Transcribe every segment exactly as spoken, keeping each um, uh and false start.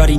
Everybody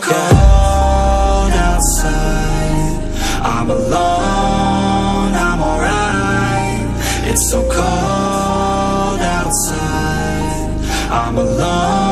cold outside, I'm alone, I'm alright. It's so cold outside, I'm alone.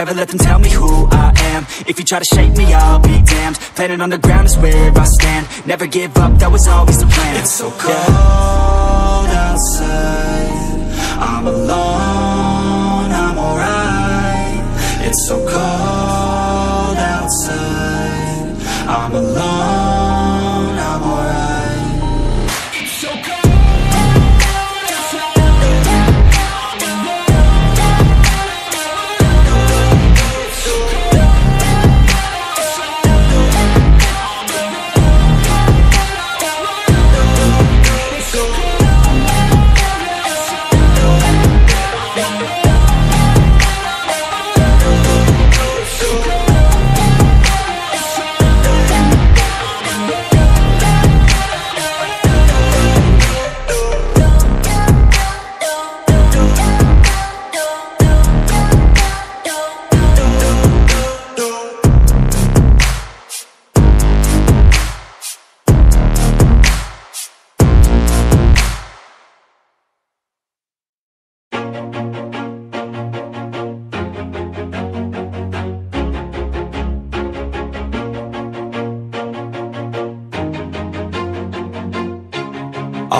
never let them tell me who I am. If you try to shake me, I'll be damned. Planet on the ground is where I stand. Never give up, that was always the plan. It's so cold. Yeah. Cold outside, I'm alone, I'm alright. It's so cold outside, I'm alone.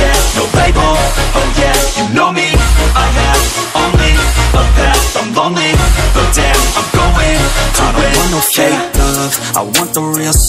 yeah, no label, oh yeah. You know me, I have only a path. I'm lonely, but damn, I'm going to win. I don't want no fake love, I want the real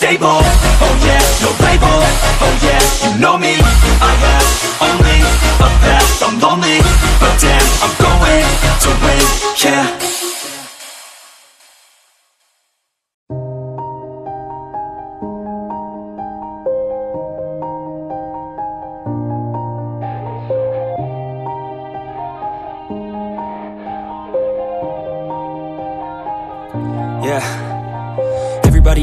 Stable, oh yeah, no label, oh yeah, you know me. I have only a path, I'm lonely, but damn, I'm going to win, yeah. Everybody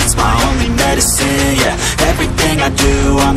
it's my only medicine, yeah. Everything I do, I'm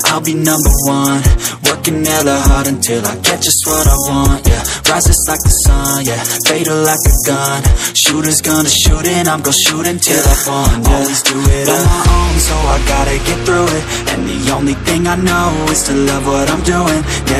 I'll be number one, working hella hard until I get just what I want, yeah. Rises like the sun, yeah, fatal like a gun. Shooters gonna shoot and I'm gonna shoot until yeah. I fall, yeah. Always do it on my own, so I gotta get through it. And the only thing I know is to love what I'm doing.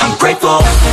I'm grateful.